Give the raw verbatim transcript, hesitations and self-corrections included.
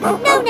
No, no.